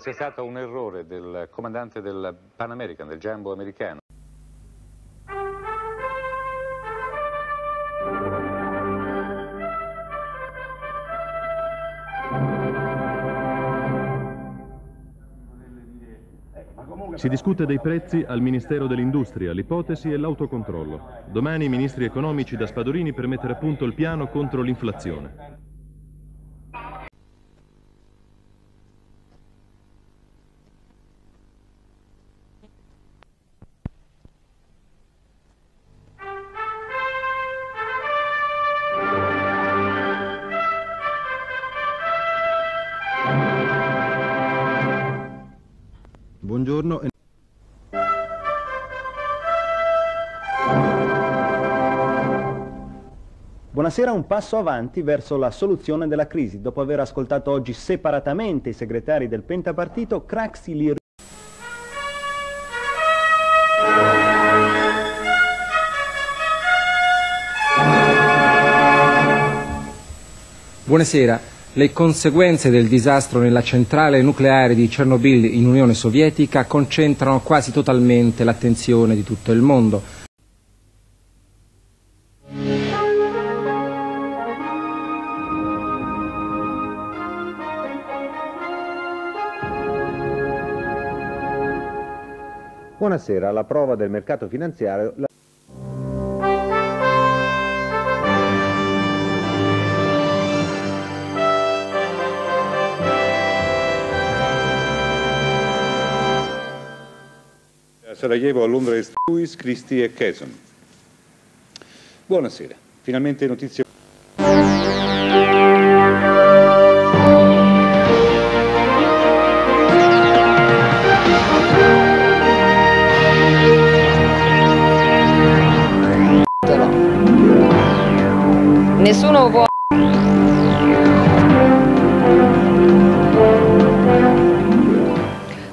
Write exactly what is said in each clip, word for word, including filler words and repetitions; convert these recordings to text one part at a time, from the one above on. c'è stato un errore del comandante del Pan American, del Jumbo americano. Si discute dei prezzi al Ministero dell'Industria, l'ipotesi e l'autocontrollo. Domani i ministri economici da Spadolini per mettere a punto il piano contro l'inflazione. Buongiorno. Buonasera, un passo avanti verso la soluzione della crisi. Dopo aver ascoltato oggi separatamente i segretari del Pentapartito, Craxi li... Buonasera. Le conseguenze del disastro nella centrale nucleare di Chernobyl in Unione Sovietica concentrano quasi totalmente l'attenzione di tutto il mondo. Buonasera, la prova del mercato finanziario... La... Sarajevo, a Londra e Struis, Christie e Cason. Buonasera, finalmente notizie. Nessuno vuole.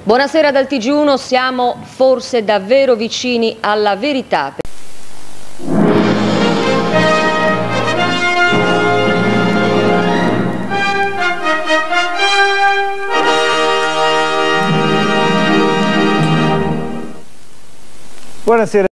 Buonasera dal T G uno, siamo forse davvero vicini alla verità. Buonasera.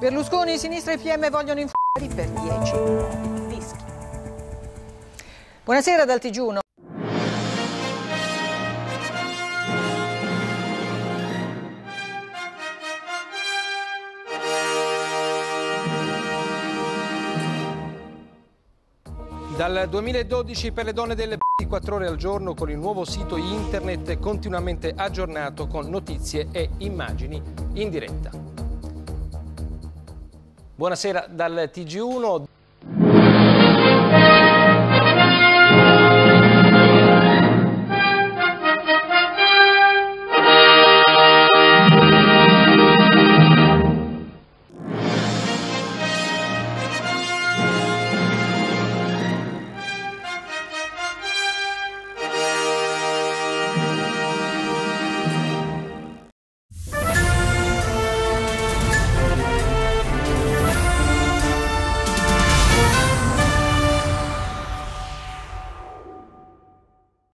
Berlusconi, Sinistra e P M vogliono infatti per dieci fischi. Buonasera dal T G uno. Dal duemiladodici per le donne delle ventiquattro ore al giorno con il nuovo sito internet continuamente aggiornato con notizie e immagini in diretta. Buonasera dal T G uno.